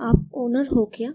आप ओनर हो क्या?